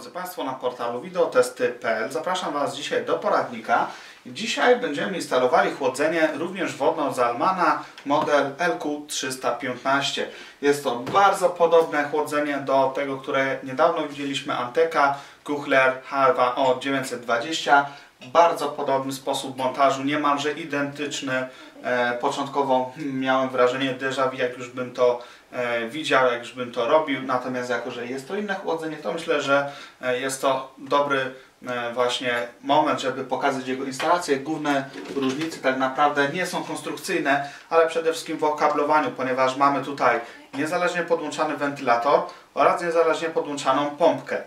drodzy Państwo, na portalu videotesty.pl. Zapraszam Was dzisiaj do poradnika. Dzisiaj będziemy instalowali chłodzenie również wodno Zalmana, model LQ315. Jest to bardzo podobne chłodzenie do tego, które niedawno widzieliśmy, Anteka Kühler H2O 920. Bardzo podobny sposób montażu, niemalże identyczny. Początkowo miałem wrażenie déjà vu, jak już bym to widział, jak już bym to robił. Natomiast jako, że jest to inne chłodzenie, to myślę, że jest to dobry właśnie moment, żeby pokazać jego instalację. Główne różnice tak naprawdę nie są konstrukcyjne, ale przede wszystkim w okablowaniu, ponieważ mamy tutaj niezależnie podłączany wentylator oraz niezależnie podłączaną pompkę.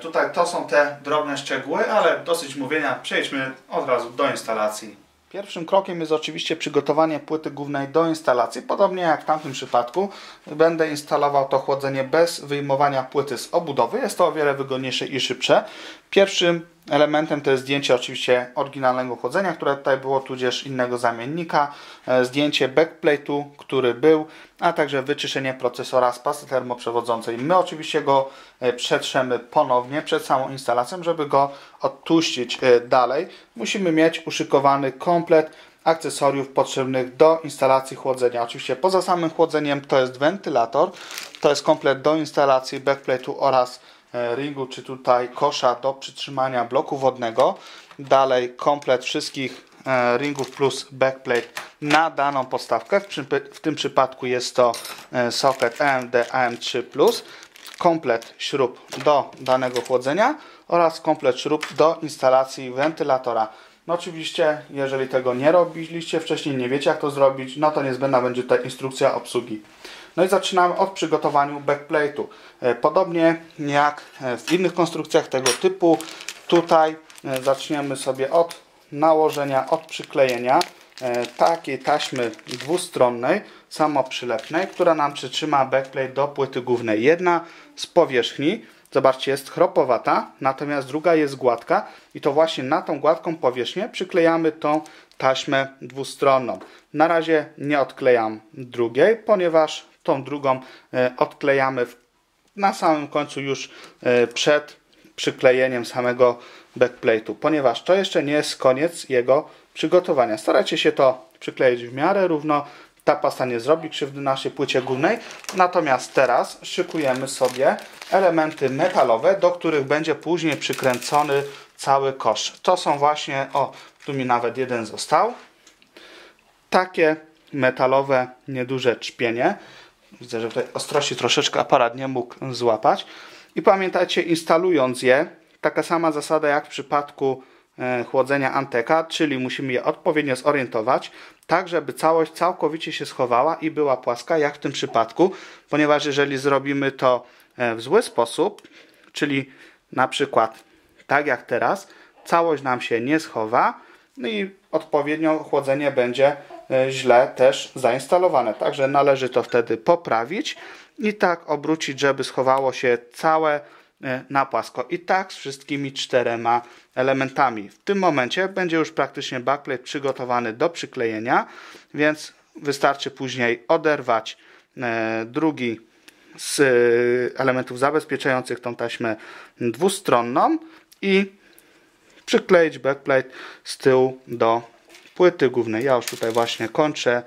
Tutaj to są te drobne szczegóły, ale dosyć mówienia, przejdźmy od razu do instalacji. Pierwszym krokiem jest oczywiście przygotowanie płyty głównej do instalacji. Podobnie jak w tamtym przypadku będę instalował to chłodzenie bez wyjmowania płyty z obudowy. Jest to o wiele wygodniejsze i szybsze. Pierwszym elementem to jest zdjęcie oczywiście oryginalnego chłodzenia, które tutaj było, tudzież innego zamiennika. Zdjęcie backplate'u, który był, a także wyczyszczenie procesora z pasty termoprzewodzącej. My oczywiście go przetrzemy ponownie przed samą instalacją, żeby go odtłuścić dalej. Musimy mieć uszykowany komplet akcesoriów potrzebnych do instalacji chłodzenia. Oczywiście poza samym chłodzeniem to jest wentylator, to jest komplet do instalacji backplate'u oraz ringu, czy tutaj kosza do przytrzymania bloku wodnego. Dalej komplet wszystkich ringów plus backplate na daną podstawkę. W tym przypadku jest to soket AMD AM3+. Komplet śrub do danego chłodzenia oraz komplet śrub do instalacji wentylatora. No oczywiście, jeżeli tego nie robiliście wcześniej, nie wiecie jak to zrobić, no to niezbędna będzie tutaj instrukcja obsługi. No i zaczynamy od przygotowania backplate'u. Podobnie jak w innych konstrukcjach tego typu, tutaj zaczniemy sobie od nałożenia, od przyklejenia takiej taśmy dwustronnej, samoprzylepnej, która nam przytrzyma backplate do płyty głównej. Jedna z powierzchni, zobaczcie, jest chropowata, natomiast druga jest gładka i to właśnie na tą gładką powierzchnię przyklejamy tą taśmę dwustronną. Na razie nie odklejam drugiej, ponieważ tą drugą odklejamy na samym końcu już przed przyklejeniem samego backplate'u, ponieważ to jeszcze nie jest koniec jego przygotowania. Starajcie się to przykleić w miarę równo, ta pasta nie zrobi krzywdy naszej płycie górnej. Natomiast teraz szykujemy sobie elementy metalowe, do których będzie później przykręcony cały kosz. To są właśnie, o, tu mi nawet jeden został, takie metalowe, nieduże czpienie. Widzę, że tutaj ostrości troszeczkę aparat nie mógł złapać. I pamiętajcie, instalując je, taka sama zasada jak w przypadku chłodzenia Anteka, czyli musimy je odpowiednio zorientować, tak żeby całość całkowicie się schowała i była płaska, jak w tym przypadku, ponieważ jeżeli zrobimy to w zły sposób, czyli na przykład tak jak teraz, całość nam się nie schowa, no i odpowiednio chłodzenie będzie źle też zainstalowane. Także należy to wtedy poprawić i tak obrócić, żeby schowało się całe na płasko. I tak z wszystkimi czterema elementami. W tym momencie będzie już praktycznie backplate przygotowany do przyklejenia, więc wystarczy później oderwać drugi z elementów zabezpieczających tą taśmę dwustronną i przykleić backplate z tyłu do płyty głównej. Ja już tutaj właśnie kończę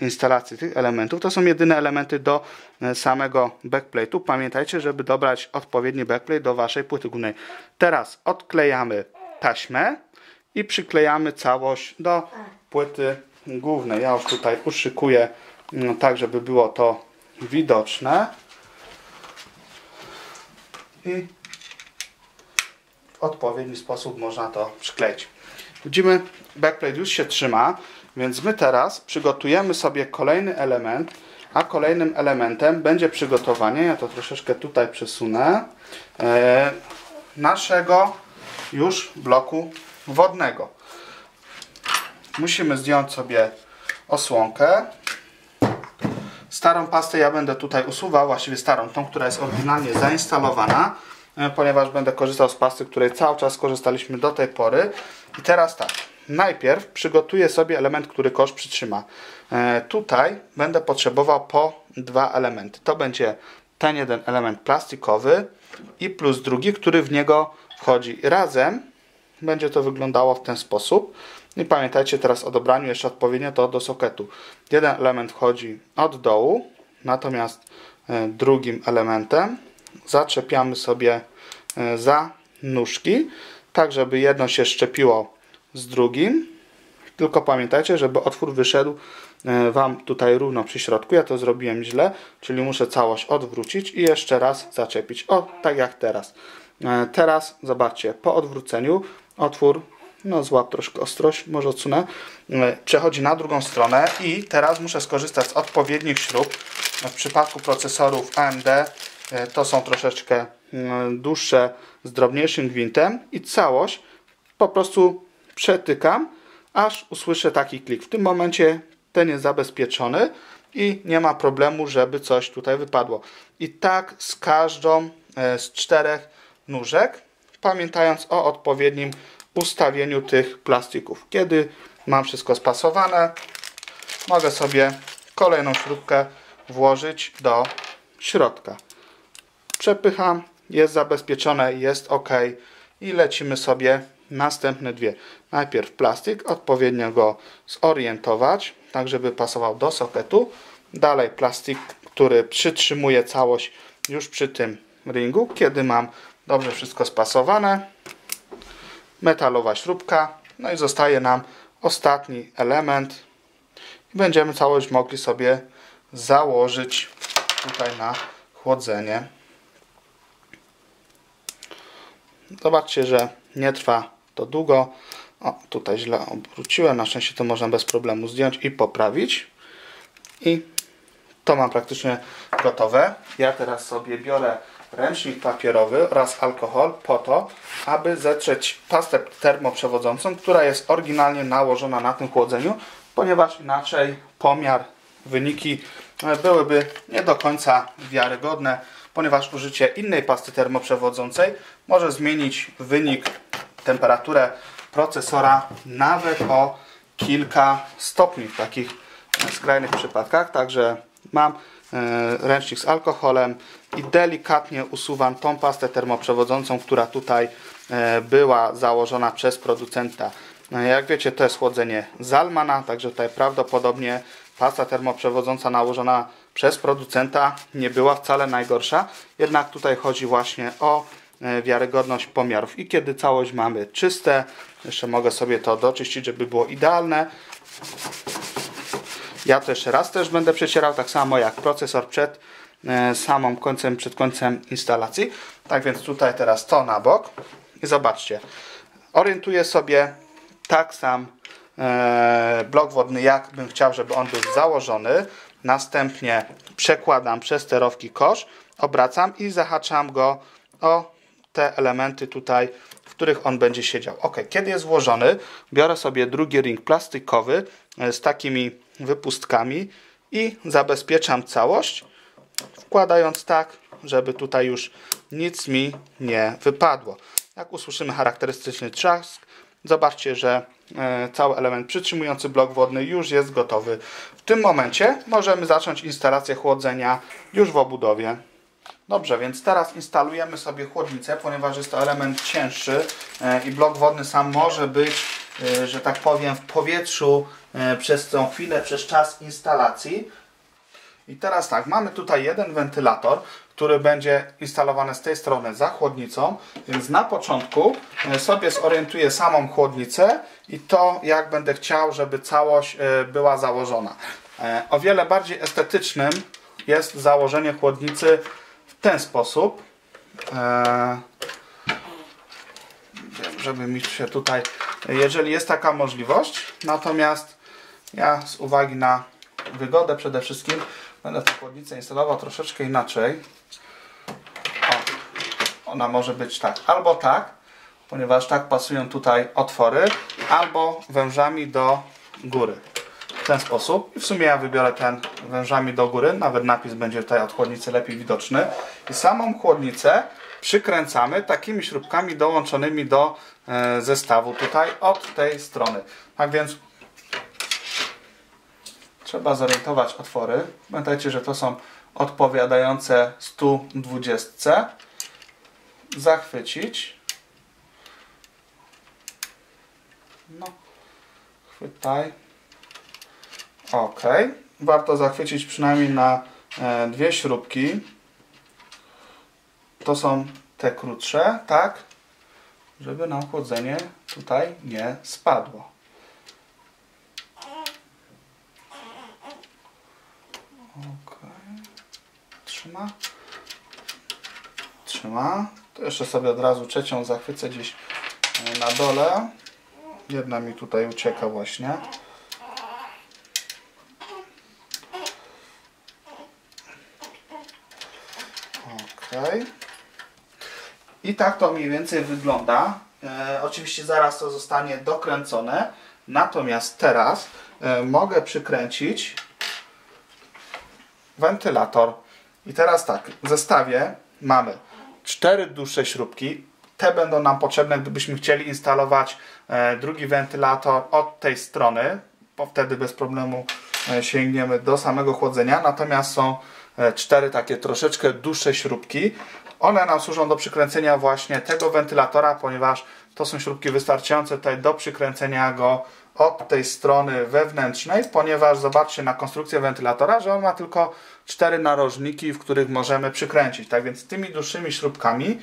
instalację tych elementów. To są jedyne elementy do samego backplate'u. Pamiętajcie, żeby dobrać odpowiedni backplate do Waszej płyty głównej. Teraz odklejamy taśmę i przyklejamy całość do płyty głównej. Ja już tutaj uszykuję tak, żeby było to widoczne. I w odpowiedni sposób można to przykleić. Widzimy, backplate już się trzyma, więc my teraz przygotujemy sobie kolejny element, a kolejnym elementem będzie przygotowanie, ja to troszeczkę tutaj przesunę, naszego już bloku wodnego. Musimy zdjąć sobie osłonkę. Starą pastę ja będę tutaj usuwał, właściwie starą, tą, która jest oryginalnie zainstalowana, ponieważ będę korzystał z pasty, której cały czas korzystaliśmy do tej pory. I teraz tak, najpierw przygotuję sobie element, który kosz przytrzyma. Tutaj będę potrzebował po dwa elementy. To będzie ten jeden element plastikowy i plus drugi, który w niego wchodzi. Razem będzie to wyglądało w ten sposób. I pamiętajcie teraz o dobraniu jeszcze odpowiednio to do soketu. Jeden element wchodzi od dołu, natomiast drugim elementem zaczepiamy sobie za nóżki, tak żeby jedno się szczepiło z drugim. Tylko pamiętajcie, żeby otwór wyszedł Wam tutaj równo przy środku. Ja to zrobiłem źle, czyli muszę całość odwrócić i jeszcze raz zaczepić. O, tak jak teraz. Teraz, zobaczcie, po odwróceniu otwór, no złap troszkę ostrość, może odsunę, przechodzi na drugą stronę i teraz muszę skorzystać z odpowiednich śrub. W przypadku procesorów AMD to są troszeczkę dłuższe z drobniejszym gwintem i całość po prostu przetykam, aż usłyszę taki klik. W tym momencie ten jest zabezpieczony i nie ma problemu, żeby coś tutaj wypadło. I tak z każdą z czterech nóżek, pamiętając o odpowiednim ustawieniu tych plastików. Kiedy mam wszystko spasowane, mogę sobie kolejną śrubkę włożyć do środka. Przepycham, jest zabezpieczone, jest ok i lecimy sobie następne dwie. Najpierw plastik, odpowiednio go zorientować, tak żeby pasował do soketu. Dalej plastik, który przytrzymuje całość już przy tym ringu. Kiedy mam dobrze wszystko spasowane, metalowa śrubka, no i zostaje nam ostatni element. I będziemy całość mogli sobie założyć tutaj na chłodzenie. Zobaczcie, że nie trwa to długo. O, tutaj źle obróciłem. Na szczęście to można bez problemu zdjąć i poprawić. I to mam praktycznie gotowe. Ja teraz sobie biorę ręcznik papierowy oraz alkohol po to, aby zetrzeć pastę termoprzewodzącą, która jest oryginalnie nałożona na tym chłodzeniu, ponieważ inaczej pomiar, wyniki byłyby nie do końca wiarygodne, ponieważ użycie innej pasty termoprzewodzącej może zmienić wynik, temperaturę procesora nawet o kilka stopni w takich skrajnych przypadkach. Także mam ręcznik z alkoholem i delikatnie usuwam tą pastę termoprzewodzącą, która tutaj była założona przez producenta. Jak wiecie, to jest chłodzenie Zalmana, także tutaj prawdopodobnie pasta termoprzewodząca nałożona przez producenta nie była wcale najgorsza, jednak tutaj chodzi właśnie o wiarygodność pomiarów. I kiedy całość mamy czyste, jeszcze mogę sobie to doczyścić, żeby było idealne. Ja to jeszcze raz też będę przecierał, tak samo jak procesor przed końcem instalacji. Tak więc tutaj teraz to na bok i zobaczcie, orientuję sobie tak sam blok wodny, jak bym chciał, żeby on był założony. Następnie przekładam przez sterowki kosz, obracam i zahaczam go o te elementy tutaj, w których on będzie siedział. Ok, kiedy jest włożony, biorę sobie drugi ring plastikowy z takimi wypustkami i zabezpieczam całość, wkładając tak, żeby tutaj już nic mi nie wypadło. Jak usłyszymy charakterystyczny trzask, zobaczcie, że cały element przytrzymujący blok wodny już jest gotowy. W tym momencie możemy zacząć instalację chłodzenia już w obudowie. Dobrze, więc teraz instalujemy sobie chłodnicę, ponieważ jest to element cięższy i blok wodny sam może być, że tak powiem, w powietrzu przez tą chwilę, przez czas instalacji. I teraz tak, mamy tutaj jeden wentylator, który będzie instalowany z tej strony za chłodnicą, więc na początku sobie zorientuję samą chłodnicę i to, jak będę chciał, żeby całość była założona. O wiele bardziej estetycznym jest założenie chłodnicy w ten sposób. Żeby mi się tutaj, jeżeli jest taka możliwość, natomiast ja z uwagi na wygodę przede wszystkim będę tę chłodnicę instalował troszeczkę inaczej. O, ona może być tak, albo tak, ponieważ tak pasują tutaj otwory, albo wężami do góry. W ten sposób. I w sumie ja wybiorę ten wężami do góry, nawet napis będzie tutaj od chłodnicy lepiej widoczny. I samą chłodnicę przykręcamy takimi śrubkami dołączonymi do zestawu tutaj od tej strony. Tak więc trzeba zorientować otwory. Pamiętajcie, że to są odpowiadające 120. zachwycić. No, chwytaj. Ok. Warto zachwycić przynajmniej na dwie śrubki. To są te krótsze, tak? Żeby nam chłodzenie tutaj nie spadło. Ok. Trzyma. Trzyma. To jeszcze sobie od razu trzecią zachwycę gdzieś na dole. Jedna mi tutaj ucieka właśnie. Okay. I tak to mniej więcej wygląda. Oczywiście zaraz to zostanie dokręcone. Natomiast teraz mogę przykręcić wentylator. I teraz tak, w zestawie mamy 4 dłuższe śrubki. Te będą nam potrzebne, gdybyśmy chcieli instalować drugi wentylator od tej strony, bo wtedy bez problemu sięgniemy do samego chłodzenia. Natomiast są 4 takie troszeczkę dłuższe śrubki. One nam służą do przykręcenia właśnie tego wentylatora, ponieważ to są śrubki wystarczające tutaj do przykręcenia go od tej strony wewnętrznej, ponieważ zobaczcie na konstrukcję wentylatora, że on ma tylko 4 narożniki, w których możemy przykręcić. Tak więc tymi dłuższymi śrubkami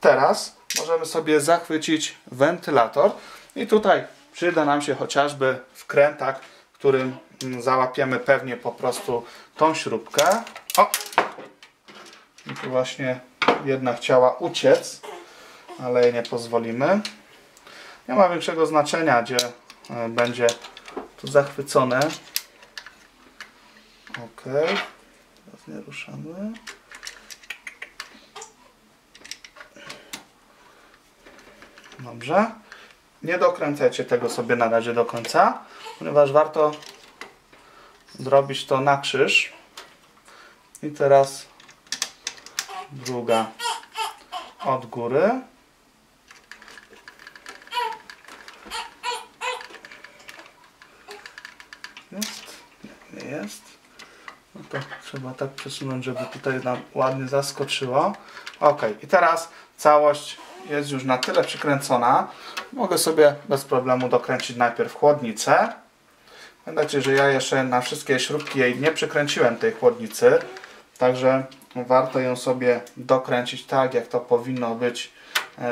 teraz możemy sobie zachwycić wentylator i tutaj przyda nam się chociażby wkrętak, którym załapiemy pewnie po prostu tą śrubkę. O! I tu właśnie jedna chciała uciec, ale jej nie pozwolimy. Nie ma większego znaczenia, gdzie będzie to zachwycone. Ok. Teraz nie ruszamy. Dobrze. Nie dokręcajcie tego sobie na razie do końca, ponieważ warto zrobić to na krzyż. I teraz druga od góry. Jest? Nie jest. No to trzeba tak przesunąć, żeby tutaj nam ładnie zaskoczyło. Ok, i teraz całość jest już na tyle przykręcona. Mogę sobie bez problemu dokręcić najpierw chłodnicę. Pamiętajcie, że ja jeszcze na wszystkie śrubki jej nie przykręciłem, tej chłodnicy. Także warto ją sobie dokręcić tak, jak to powinno być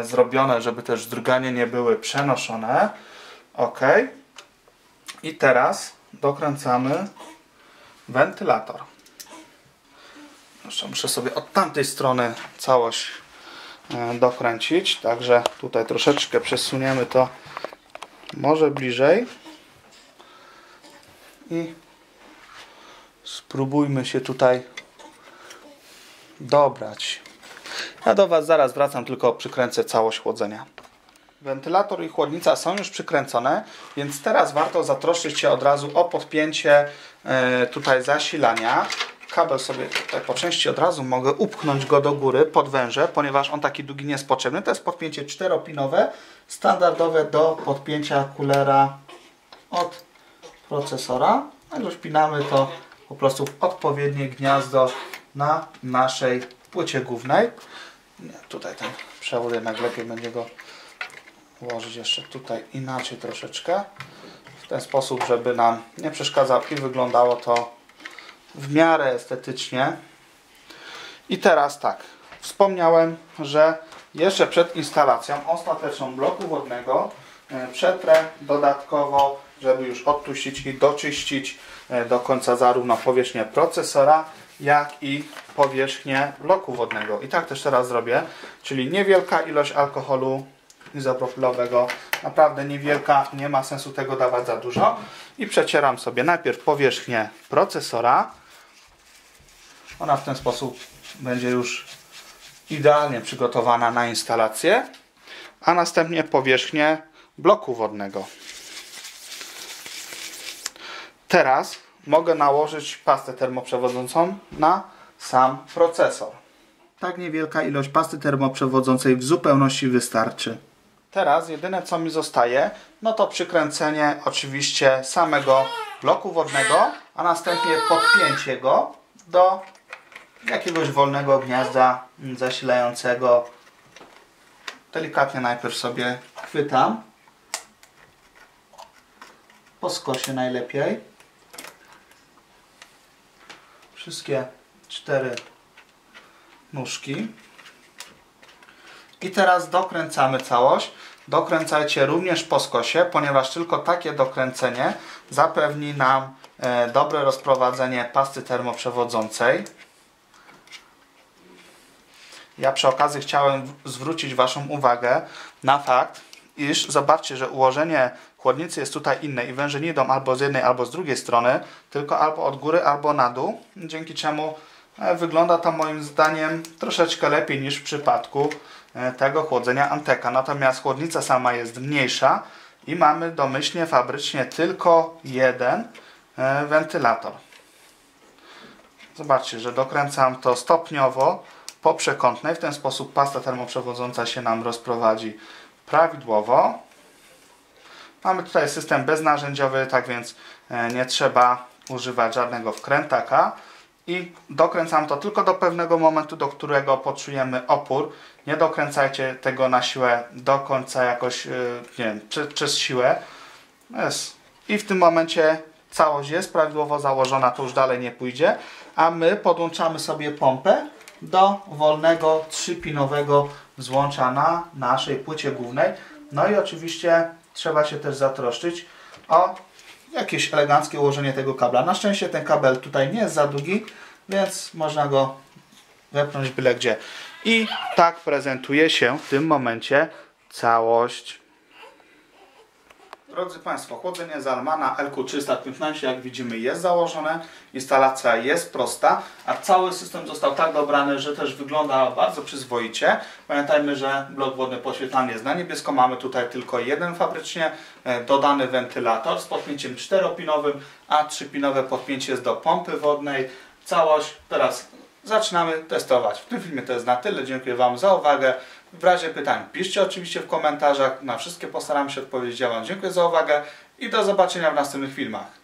zrobione, żeby też drganie nie były przenoszone. Ok. I teraz dokręcamy wentylator. Jeszcze muszę sobie od tamtej strony całość dokręcić, także tutaj troszeczkę przesuniemy to może bliżej i spróbujmy się tutaj dobrać. Ja do Was zaraz wracam, tylko przykręcę całość chłodzenia. Wentylator i chłodnica są już przykręcone, więc teraz warto zatroszczyć się od razu o podpięcie tutaj zasilania. Kabel sobie tutaj po części od razu mogę upchnąć go do góry pod węże, ponieważ on taki długi nie jest potrzebny. To jest podpięcie 4-pinowe, standardowe do podpięcia kulera od procesora. Także wpinamy to po prostu w odpowiednie gniazdo na naszej płycie głównej. Nie, tutaj ten przewód jednak lepiej będzie go włożyć jeszcze tutaj inaczej troszeczkę. W ten sposób, żeby nam nie przeszkadzał i wyglądało to w miarę estetycznie. I teraz tak, wspomniałem, że jeszcze przed instalacją ostateczną bloku wodnego przetrę dodatkowo, żeby już odtuścić i doczyścić do końca zarówno powierzchnię procesora, jak i powierzchnię bloku wodnego. I tak też teraz zrobię, czyli niewielka ilość alkoholu izopropylowego, naprawdę niewielka, nie ma sensu tego dawać za dużo. I przecieram sobie najpierw powierzchnię procesora. Ona w ten sposób będzie już idealnie przygotowana na instalację. A następnie powierzchnię bloku wodnego. Teraz mogę nałożyć pastę termoprzewodzącą na sam procesor. Tak niewielka ilość pasty termoprzewodzącej w zupełności wystarczy. Teraz jedyne co mi zostaje, no to przykręcenie oczywiście samego bloku wodnego, a następnie podpięcie go do jakiegoś wolnego gniazda zasilającego Delikatnie najpierw sobie chwytam. Po skosie najlepiej. Wszystkie 4 nóżki. I teraz dokręcamy całość. Dokręcajcie również po skosie, ponieważ tylko takie dokręcenie zapewni nam dobre rozprowadzenie pasty termoprzewodzącej. Ja przy okazji chciałem zwrócić Waszą uwagę na fakt, iż zobaczcie, że ułożenie chłodnicy jest tutaj inne i węży nie idą albo z jednej, albo z drugiej strony, tylko albo od góry, albo na dół, dzięki czemu wygląda to moim zdaniem troszeczkę lepiej niż w przypadku tego chłodzenia Anteka. Natomiast chłodnica sama jest mniejsza i mamy domyślnie, fabrycznie tylko jeden wentylator. Zobaczcie, że dokręcam to stopniowo po przekątnej. W ten sposób pasta termoprzewodząca się nam rozprowadzi prawidłowo. Mamy tutaj system beznarzędziowy, tak więc nie trzeba używać żadnego wkrętaka. I dokręcam to tylko do pewnego momentu, do którego poczujemy opór. Nie dokręcajcie tego na siłę do końca jakoś, nie wiem, przez siłę. Yes. I w tym momencie całość jest prawidłowo założona, to już dalej nie pójdzie. A my podłączamy sobie pompę do wolnego 3-pinowego złącza na naszej płycie głównej. No i oczywiście trzeba się też zatroszczyć o jakieś eleganckie ułożenie tego kabla. Na szczęście ten kabel tutaj nie jest za długi, więc można go wepchnąć byle gdzie. I tak prezentuje się w tym momencie całość. Drodzy Państwo, chłodzenie Zalmana LQ315, jak widzimy, jest założone, instalacja jest prosta, a cały system został tak dobrany, że też wygląda bardzo przyzwoicie. Pamiętajmy, że blok wodny podświetlany jest na niebiesko, mamy tutaj tylko jeden fabrycznie dodany wentylator z podpięciem 4-pinowym, a 3-pinowe podpięcie jest do pompy wodnej. Całość teraz zaczynamy testować. W tym filmie to jest na tyle, dziękuję Wam za uwagę. W razie pytań piszcie oczywiście w komentarzach, na wszystkie postaram się odpowiedzieć. Ja Wam dziękuję za uwagę i do zobaczenia w następnych filmach.